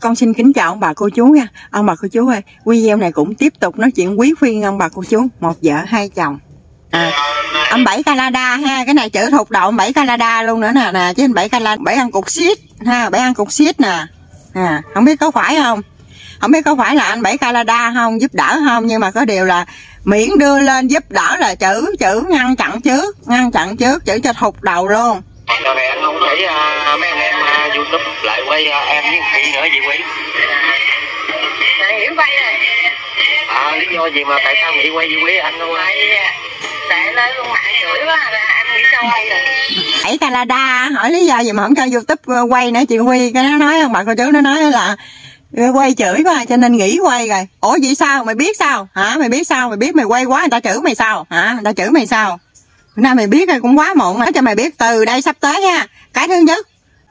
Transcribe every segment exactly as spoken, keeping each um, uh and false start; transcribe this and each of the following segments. Con xin kính chào ông bà cô chú nha. Ông bà cô chú ơi, video này cũng tiếp tục nói chuyện quý phiên ông bà cô chú, một vợ hai chồng. À, ông Bảy Canada ha, cái này chữ thuộc đầu ông Bảy Canada luôn nữa nè nè, chứ anh Bảy Canada, Bảy ăn cục xít ha, Bảy ăn cục xít nè. À, không biết có phải không? Không biết có phải là anh Bảy Canada không, giúp đỡ không, nhưng mà có điều là miễn đưa lên giúp đỡ là chữ chữ ngăn chặn trước, ngăn chặn trước chữ cho thụt đầu luôn. Rồi này anh không thấy uh, mấy anh em uh, YouTube lại quay uh, em với chị nữa gì quý? Tại hiểm quay rồi. À, lý do gì mà tại sao nghĩ quay với quý anh không ai? Tại nói luôn mạng chửi quá là anh nghĩ cho quay rồi. Bảy Canada hỏi lý do gì mà không cho YouTube quay nữa chị Huy, cái nó nói không bà cô chú, nó nói là quay chửi quá cho nên nghỉ quay rồi. Ủa vậy sao? Mày biết sao? Hả? Mày biết sao? Mày biết mày quay quá người ta chửi mày sao? Hả? Người ta chửi mày sao? Nay mày biết rồi cũng quá muộn. Nói cho mày biết từ đây sắp tới ha. Cái thứ nhất,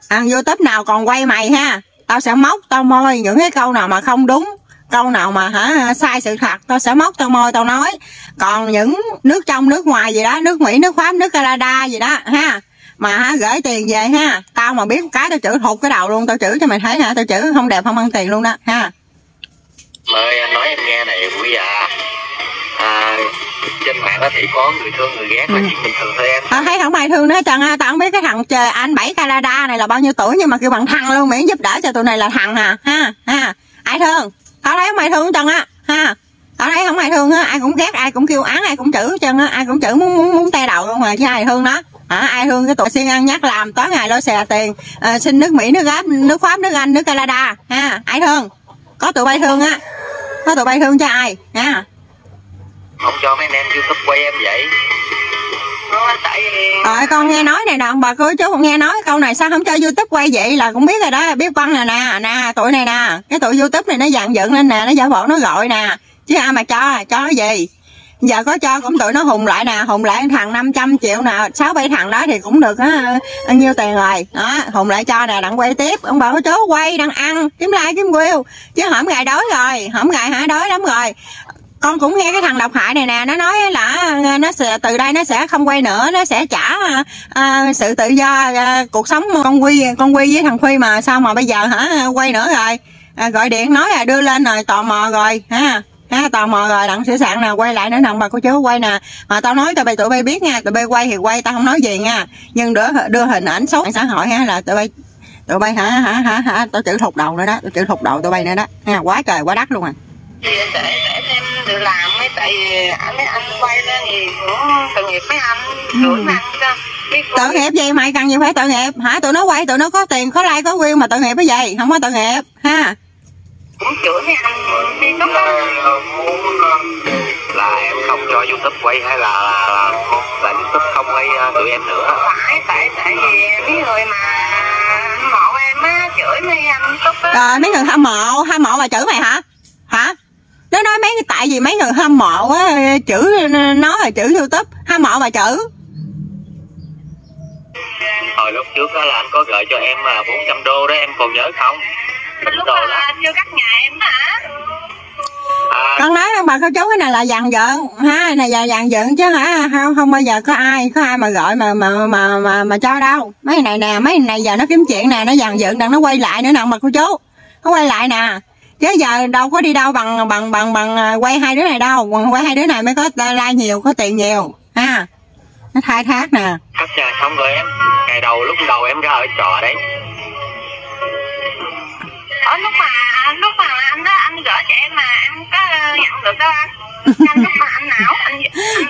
ăn YouTube nào còn quay mày ha, tao sẽ móc tao môi những cái câu nào mà không đúng, câu nào mà hả sai sự thật, tao sẽ móc tao môi tao nói. Còn những nước trong nước ngoài gì đó, nước Mỹ, nước Pháp, nước Canada gì đó ha, mà hả gửi tiền về ha, tao mà biết cái tao chửi thụt cái đầu luôn, tao chửi cho mày thấy hả, tao chửi không đẹp không ăn tiền luôn đó ha. Mời anh nói em nghe này quý à. À, trên mạng đó thì có người thương người ghét là ừ. Chuyện bình thường thôi em. À, thấy không ai thương nữa hết trơn ha. Tao không biết cái thằng trời anh Bảy Canada này là bao nhiêu tuổi, nhưng mà kêu bằng thằng luôn, miễn giúp đỡ cho tụi này là thằng à ha ha. Ai thương? Tao thấy không ai thương hết trơn á ha. Tao thấy không ai thương á, ai cũng ghét, ai cũng kêu án, ai cũng chửi hết trơn á, ai cũng chửi muốn muốn muốn te đầu luôn mà chứ ai thương nó. Hả, ai thương cái tụi siêng ăn nhắc làm tối ngày lo xè tiền à, xin nước Mỹ, nước Pháp, nước Pháp, nước Anh, nước Canada ha. Ai thương? Có tụi bay thương á. Có tụi bay thương cho ai ha. Không cho mấy anh em YouTube quay em vậy. Rồi con nghe nói này nè bà cô chú, con nghe nói câu này sao không cho YouTube quay vậy là cũng biết rồi đó, biết con nè nè nè tụi này nè, cái tụi YouTube này nó dàn dựng lên nè, nó giả bộ nó gọi nè, chứ ai mà cho cho cái gì. Giờ có cho cũng tụi nó hùng lại nè, hùng lại thằng năm trăm triệu nè, sáu bảy thằng đó thì cũng được á, bao nhiêu tiền rồi đó, hùng lại cho nè, đặng quay tiếp. Ông bà cô chú quay đang ăn kiếm like kiếm view, chứ hổm ngày đói rồi, hổm ngày hả đói lắm rồi. Con cũng nghe cái thằng độc hại này nè, nó nói là nó sẽ, từ đây nó sẽ không quay nữa, nó sẽ trả à, sự tự do à, cuộc sống con Quy, con Quy với thằng Khuy, mà sao mà bây giờ hả quay nữa rồi à, gọi điện nói là đưa lên rồi tò mò rồi ha, ha tò mò rồi đặng sửa soạn nè, quay lại nữa nè bà cô chú quay nè. Mà tao nói tụi bay tụi bay biết nha, tụi bay quay thì quay, tao không nói gì nha, nhưng đưa, đưa hình ảnh xấu xã hội ha là tụi bay tụi bay hả hả hả, hả tao chữ thụt đầu nữa đó, tao chữ thụt đầu tụi bay nữa đó ha, quá trời quá đất luôn à. Thì để, để thêm tự làm ấy, tại vì anh anh quay lên thì cũng tội nghiệp mấy anh, rủi anh cho biết tội nghiệp gì mày, cần gì phải tội nghiệp hả, tụi nó quay tụi nó có tiền có like có view mà tội nghiệp cái gì, không có tội nghiệp ha. Cũng chửi mấy anh đi lúc đó là em không cho YouTube quay hay là là, là YouTube không quay tụi em nữa. Phải tại tại vì mấy người mà hâm mộ em á chửi mấy anh YouTube á. Rồi mấy người hâm mộ hâm mộ mà chửi mày hả hả? Nó nói mấy tại vì mấy người hâm mộ á chữ nó là chữ YouTube, hâm mộ mà chữ. Hồi lúc trước đó là anh có gửi cho em là bốn trăm đô đó, em còn nhớ không? Lúc đó là vô các nhà em hả? À, con nói ông bà cô chú cái này là dàn dựng ha, này là dàn dựng chứ hả không không bao giờ có ai có ai mà gọi mà mà mà mà, mà cho đâu. Mấy này nè, mấy này giờ nó kiếm chuyện nè, nó dàn dựng đặng nó quay lại nữa nè mà cô chú. Nó quay lại nè. Chứ giờ đâu có đi đâu bằng bằng bằng bằng quay hai đứa này đâu, quay hai đứa này mới có like nhiều, có tiền nhiều ha. Nó khai thác nè. Khách sạn xong rồi em, ngày đầu lúc đầu em ra ở trọ đấy. Ở lúc mà lúc mà anh đó anh gửi cho em mà em có nhận được đâu anh. Lúc mà anh não anh.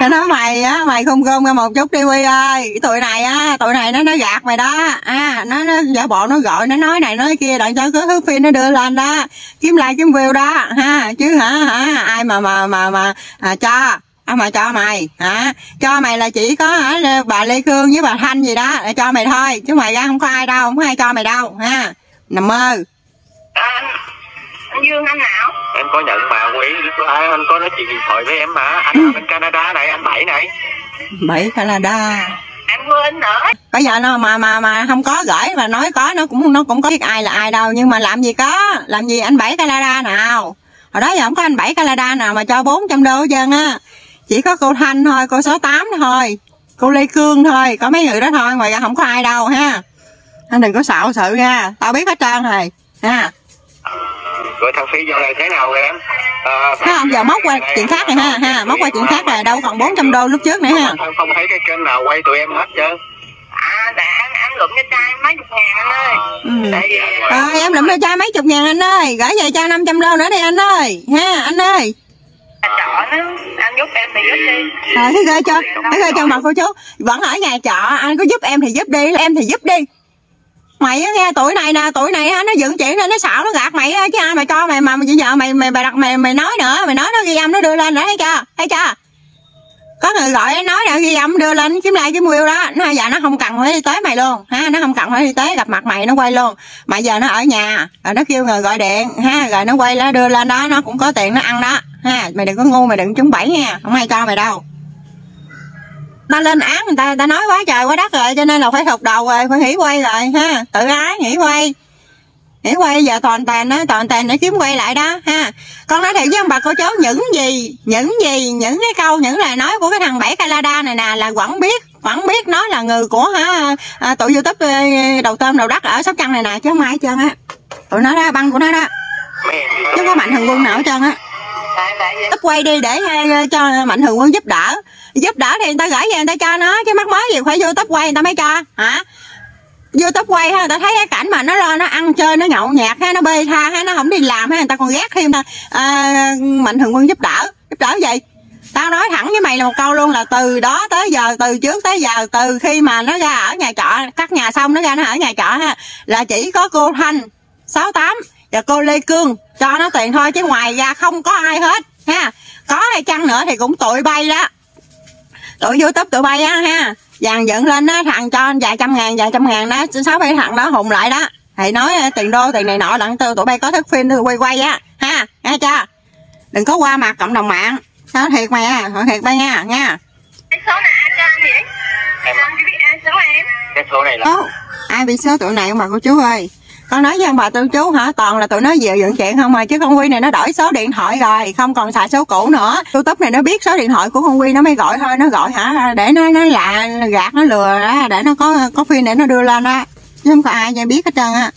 Nó nói mày á, mày không gom ra một chút đi Huy ơi. Tụi này á, tụi này nó nó gạt mày đó. À, nó nó giả bộ nó gọi nó nói này nói kia đặng cho cứ hứa phim nó đưa lên đó. Kiếm like kiếm view đó ha, chứ hả hả ai mà mà mà mà à, cho à, mà cho mày hả? Cho mày là chỉ có hả bà Lê Khương với bà Thanh gì đó là cho mày thôi, chứ mày ra không có ai đâu, không có ai cho mày đâu ha. Nằm mơ. À, anh Dương anh nào? Em có nhận mà quý, anh có nói chuyện điện thoại với em mà. Anh ở bên Canada này, anh Bảy này. Bảy Canada. Em quên nữa. Bây giờ nó mà mà mà không có gửi mà nói có nó cũng nó cũng có biết ai là ai đâu, nhưng mà làm gì có, làm gì anh Bảy Canada nào. Hồi đó giờ không có anh Bảy Canada nào mà cho bốn trăm đô hết trơn á. Chỉ có cô Thanh thôi, cô sáu tám thôi, cô Lê Cương thôi, có mấy người đó thôi, ngoài ra không có ai đâu ha. Anh đừng có xạo sự nha, tao biết hết trơn rồi ha. Rồi thằng Phi dạo này thế nào rồi em? À, không, giờ móc qua chuyện khác này ha, ha móc qua chuyện khác là đâu còn bốn trăm đô lúc trước nữa ha. Không thấy cái kênh nào quay tụi em hết chứ. À, đã em, em lượm cho trai mấy chục ngàn anh ơi. Ừ. Tại vì... à, em lượm cho trai mấy chục ngàn anh ơi, gửi về cho năm trăm đô nữa đi anh ơi, ha anh ơi. Anh trọ nó, anh giúp em thì giúp đi. À, thế gửi cho, thế gửi cho mặt cô chú. Vẫn ở nhà trọ, anh có giúp em thì giúp đi, em thì giúp đi. Mày á nghe tuổi này nè, tuổi này á nó dựng chuyện lên nó xạo nó gạt mày á, chứ ai mà cho mày mà chị vợ mày mày bà đặt mày mày nói nữa, mày nói nó ghi âm nó đưa lên nữa, thấy chưa? Thấy chưa? Có người gọi nó nói là ghi âm đưa lên kiếm lại cái mua yêu đó, nó giờ nó không cần phải y tế mày luôn ha, nó không cần phải y tế gặp mặt mày nó quay luôn. Mà giờ nó ở nhà, rồi nó kêu người gọi điện ha, rồi nó quay nó đưa lên đó, nó cũng có tiền nó ăn đó ha. Mày đừng có ngu, mày đừng trúng bẫy nha, không ai cho mày đâu. Ta lên án người ta, ta nói quá trời quá đất rồi, cho nên là phải thụt đầu rồi, phải nghỉ quay rồi ha, tự ái nghỉ quay, nghỉ quay giờ toàn tàn đó, toàn tàn để kiếm quay lại đó ha. Con nói thiệt với ông bà cô cháu, những gì những gì những cái câu những lời nói của cái thằng Bảy Canada này nè là Quảng biết, Quảng biết nó là người của hả à, tụi YouTube đầu tôm đầu đất ở Sóc Trăng này nè, chứ không ai hết trơn á, tụi nó đó, băng của nó đó, chứ có Mạnh Thường Quân nào hết trơn á. Tấp quay đi để cho Mạnh Thường Quân giúp đỡ, giúp đỡ thì người ta gửi về người ta cho nó, chứ mắc mới gì phải vô tấp quay người ta mới cho hả? Vô tấp quay ha, người ta thấy cái cảnh mà nó lo nó ăn chơi nó nhậu nhạt ha, nó bê tha ha, nó không đi làm ha, người ta còn ghét khi người ta à, Mạnh Thường Quân giúp đỡ, giúp đỡ gì? Tao nói thẳng với mày là một câu luôn, là từ đó tới giờ, từ trước tới giờ, từ khi mà nó ra ở nhà trọ, cắt nhà xong nó ra nó ở nhà trọ ha, là chỉ có cô Thanh sáu tám và cô Lê Cương cho nó tiền thôi, chứ ngoài ra không có ai hết ha. Có hay chăng nữa thì cũng tụi bay đó, tụi YouTube tụi bay á ha, dàn dựng lên á, thằng cho vài trăm ngàn vài trăm ngàn đó, sáu bảy thằng đó hùng lại đó, thì nói tiền đô tiền này nọ lặng tư, tụi bay có thức phim quay quay á ha, nghe chưa? Đừng có qua mặt cộng đồng mạng, nói thiệt mày à, nói thiệt bay nha nha. Cái số này ai cho anh vậy? Em chỉ biết ai số em. Cái số này là Ô, ai bị số tụi này không bà cô chú ơi? Con nói với ông bà tôi chú hả, toàn là tụi nó về dựng chuyện không mà, chứ con Quy này nó đổi số điện thoại rồi, không còn xài số cũ nữa. YouTube này nó biết số điện thoại của con Quy nó mới gọi thôi, nó gọi hả để nó nó lạ gạt nó lừa đó, để nó có có phim để nó đưa lên á, chứ không có ai nghe biết hết trơn á.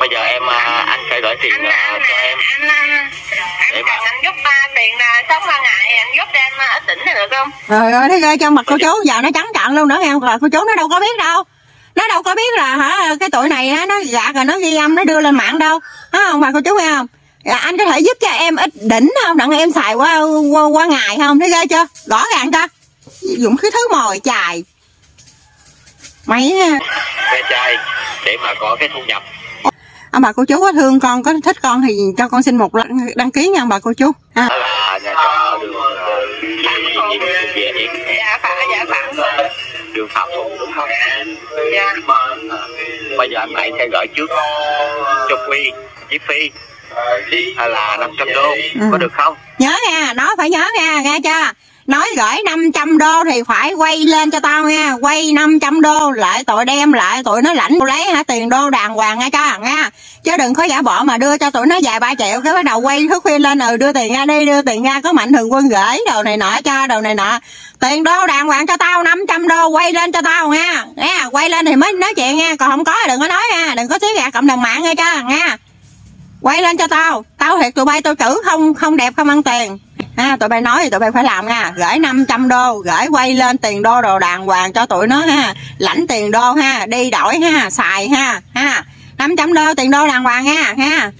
Bây giờ em anh sẽ gửi tiền anh, cho em. Anh, anh, anh, mà... anh giúp ba tiền là sống ba ngày, anh giúp em ở tỉnh này được không? Rồi ơi, thấy ghê cho mặt cô chú giờ nó trắng trợn luôn nữa nghe không, cô chú nó đâu có biết đâu. Nó đâu có biết là hả cái tụi này á, nó gạt rồi nó ghi âm nó đưa lên mạng đâu, đúng không bà cô chú nghe không? À, anh có thể giúp cho em ít đỉnh không, đặng em xài qua qua, qua ngày không, thấy ghê chưa? Rõ ràng ta dùng cái thứ mồi chài mấy ve chai để mà có cái thu nhập. Ông bà cô chú có thương con, có thích con thì cho con xin một đăng ký nha ông bà cô chú ha. À, nhà trọ đường đường Phạm Hùng đúng không? Dạ. Bây giờ anh Bảy sẽ gửi trước cho Quy với Phi là năm trăm đô, ừ. Có được không? Nhớ nha, nó phải nhớ nha, nghe chưa? Nói gửi năm trăm đô thì phải quay lên cho tao nha, quay năm trăm đô lại tụi đem lại tụi nó lãnh lấy hả tiền đô đàng hoàng nghe cho nha. Chứ đừng có giả bộ mà đưa cho tụi nó vài ba triệu cái bắt đầu quay thức khuyên lên, ừ đưa tiền ra đi, đưa tiền ra có Mạnh Thường Quân gửi đồ này nọ cho đồ này nọ. Tiền đô đàng hoàng cho tao, năm trăm đô quay lên cho tao nha. Nha, quay lên thì mới nói chuyện nha, còn không có đừng có nói nha, đừng có xí gạt cộng đồng mạng nghe cho nha. Quay lên cho tao, tao thiệt tụi bay tao chữ không không đẹp không ăn tiền. Ha, tụi bay nói thì tụi bay phải làm nha, gửi năm trăm đô, gửi quay lên tiền đô đồ đàng hoàng cho tụi nó ha, lãnh tiền đô ha, đi đổi ha, xài ha, ha. năm trăm đô tiền đô đàng hoàng nha, ha.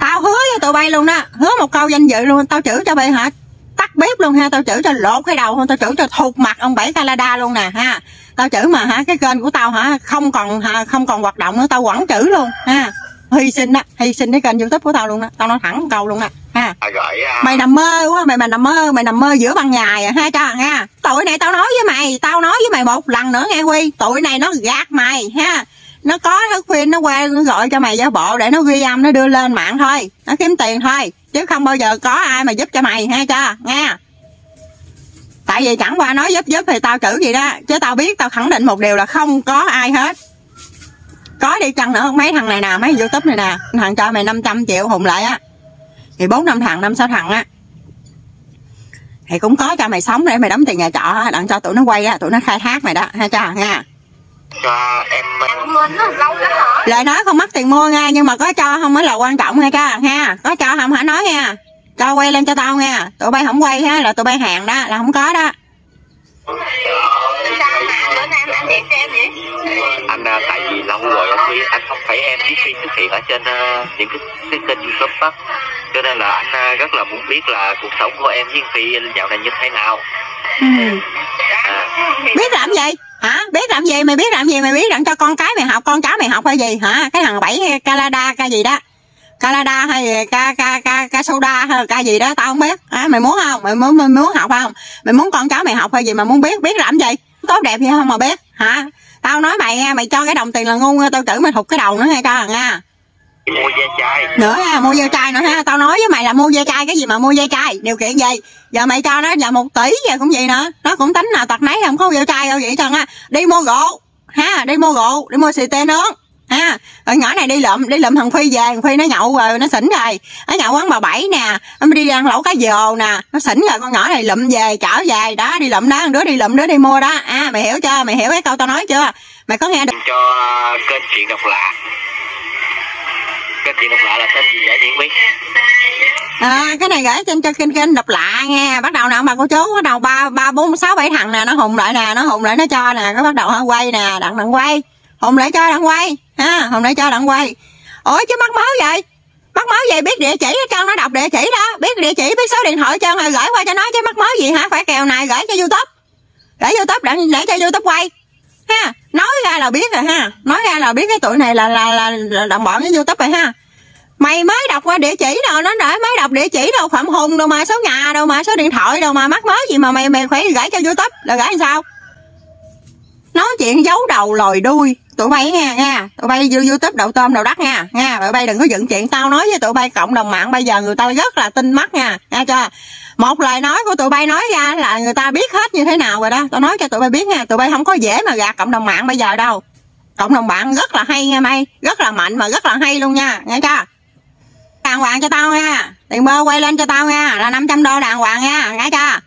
Tao hứa với tụi bay luôn đó, hứa một câu danh dự luôn, tao chữ cho bay hả? Tắt bếp luôn ha, tao chữ cho lột cái đầu, tao chữ cho thụt mặt ông Bảy Canada luôn nè ha. Tao chữ mà hả cái kênh của tao hả không còn hả, không còn hoạt động nữa, tao quẳng chữ luôn ha. Hy sinh á, hy sinh cái kênh YouTube của tao luôn đó, tao nói thẳng một câu luôn đó ha. Mày nằm mơ quá, mày mày nằm mơ, mày nằm mơ giữa ban ngày à ha cho nha. Tụi này tao nói với mày, tao nói với mày một lần nữa nghe Quy, tụi này nó gạt mày ha. Nó có thức phim nó qua nó gọi cho mày giả bộ để nó ghi âm nó đưa lên mạng thôi, nó kiếm tiền thôi, chứ không bao giờ có ai mà giúp cho mày ha cho nha. Tại vì chẳng qua nói giúp giúp thì tao chữ gì đó, chứ tao biết tao khẳng định một điều là không có ai hết. Có đi chăng nữa mấy thằng này nè, mấy YouTube này nè, thằng cho mày năm trăm triệu hùng lại á, thì bốn năm thằng năm sáu thằng á thì cũng có cho mày sống để mày đóng tiền nhà trọ, đặng cho tụi nó quay á, tụi nó khai thác mày đó ha cha nha. cho em lời nói không mất tiền mua nghe, nhưng mà có cho không mới là quan trọng nghe cha ha, có cho không hả nói nghe, cho quay lên cho tao nghe, tụi bay không quay ha là tụi bay hàng đó là không có đó. Anh tại vì lâu rồi anh không thấy em trước khi xuất hiện ở trên những cái kênh YouTube á, cho nên là anh rất là muốn biết là cuộc sống của em với Phi dạo này như thế nào. Ừ. À. Biết làm gì hả, biết làm gì mày, biết làm gì mày, biết đặng cho con cái mày học, con cháu mày học hay gì hả? Cái thằng bảy Canada ca gì đó, Canada hay gì, ca ca ca ca soda hay ca gì đó tao không biết hả? Mày muốn không, mày muốn mày muốn học không, mày muốn con cháu mày học hay gì mà muốn biết? Biết làm gì, tốt đẹp gì không mà biết hả? Tao nói mày nghe, mày cho cái đồng tiền là ngu, tao chửi mày thụt cái đầu nữa nghe cho nha. Mua dây chai nữa ha, mua dây chai nữa ha. Tao nói với mày là mua dây chai, cái gì mà mua dây chai, điều kiện gì? Giờ mày cho nó giờ một tỷ giờ cũng gì nữa, nó cũng tính nào tật nấy, không có dây chai đâu vậy trơn á. Đi mua gỗ ha, đi mua gỗ, đi mua xì tê nướng ha. Ở nhỏ này đi lượm, đi lượm thằng Phi về, thằng Phi nó nhậu rồi, nó xỉn rồi, nó nhậu quán bà Bảy nè, nó đi ăn lẩu cá dồ nè, nó xỉn rồi, con nhỏ này lượm về chở về đó, đi lượm đó, đứa đi lượm đứa đi mua đó. À mày hiểu chưa, mày hiểu cái câu tao nói chưa, mày có nghe được? Cho kênh Chuyện Độc Lạ, cái Chuyện Độc Lạ là tên gì vậy Diễn Biến? À, cái này gửi trên cho kênh kênh Độc Lạ nghe. Bắt đầu nè ông bà cô chú, bắt đầu ba ba bốn sáu bảy thằng nè, nó hùng lại nè, nó hùng lại nó cho nè, nó bắt đầu quay nè, đặng đặng quay, hùng lại cho đặng quay ha, hùng lại cho đặng quay. Ủa chứ mắc máu vậy, mắc máu vậy, biết địa chỉ cho nó đọc địa chỉ đó, biết địa chỉ biết số điện thoại cho rồi gửi qua cho nó chứ mắc máu gì hả? Phải kèo này gửi cho YouTube, gửi YouTube đặng để cho YouTube quay ha. Nói ra là biết rồi ha, nói ra là biết cái tụi này là là là, là đồng bọn với YouTube rồi ha. Mày mới đọc qua địa chỉ đâu, nó để mới đọc địa chỉ đâu, Phạm Hùng đâu mà, số nhà đâu mà, số điện thoại đâu mà, mắc mớ gì mà mày mày phải gửi cho YouTube, là gửi làm sao? Nói chuyện giấu đầu lòi đuôi tụi bay nghe nha, tụi bay vô YouTube đầu tôm đầu đất nha, nha tụi bay đừng có dựng chuyện tao nói với tụi bay. Cộng đồng mạng bây giờ người ta rất là tin mắt nha, nghe chưa? Một lời nói của tụi bay nói ra là người ta biết hết như thế nào rồi đó, tao nói cho tụi bay biết nha. Tụi bay không có dễ mà gạt cộng đồng mạng bây giờ đâu, cộng đồng mạng rất là hay nha mày, rất là mạnh mà rất là hay luôn nha, nghe chưa? Đàng hoàng cho tao nha, tiền bơ quay lên cho tao nha, là năm trăm đô đàng hoàng nha, nghe chưa?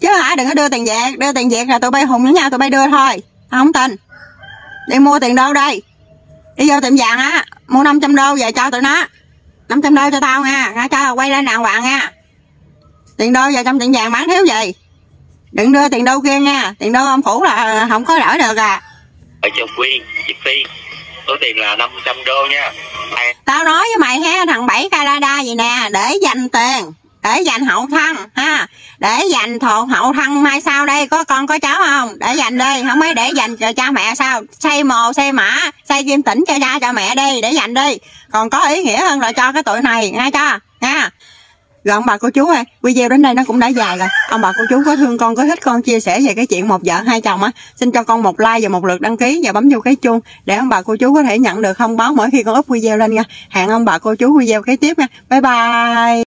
Chứ hả đừng có đưa tiền Việt, đưa tiền Việt là tụi bay hùng nữa nha, tụi bay đưa thôi, tao không tin. Đi mua tiền đô đây, đi vô tiệm vàng á, mua năm trăm đô về cho tụi nó, năm trăm đô cho tao nha, nghe chưa? Quay lên đàng hoàng nha. Tiền đô về trong tiệm vàng bán thiếu gì, đừng đưa tiền đô kia nha, tiền đô ông phủ là không có đổi được à. Ở chồng Quyên, chị Phi, số tiền là năm trăm đô nha. Mày... Tao nói với mày ha, thằng Bảy Canada gì nè, để dành tiền, để dành hậu thân ha, để dành thọ hậu thân mai sau đây có con có cháu không, để dành đi, không mấy để dành cho cha mẹ sao, xây mồ xây mã, xây Kim Tỉnh cho cha cho mẹ đi, để dành đi, còn có ý nghĩa hơn là cho cái tụi này, nghe cho nha. Rồi ông bà cô chú ơi, video đến đây nó cũng đã dài rồi. Ông bà cô chú có thương con, có thích con, chia sẻ về cái chuyện một vợ hai chồng á, xin cho con một like và một lượt đăng ký và bấm vô cái chuông để ông bà cô chú có thể nhận được thông báo mỗi khi con up video lên nha. Hẹn ông bà cô chú video kế tiếp nha. Bye bye.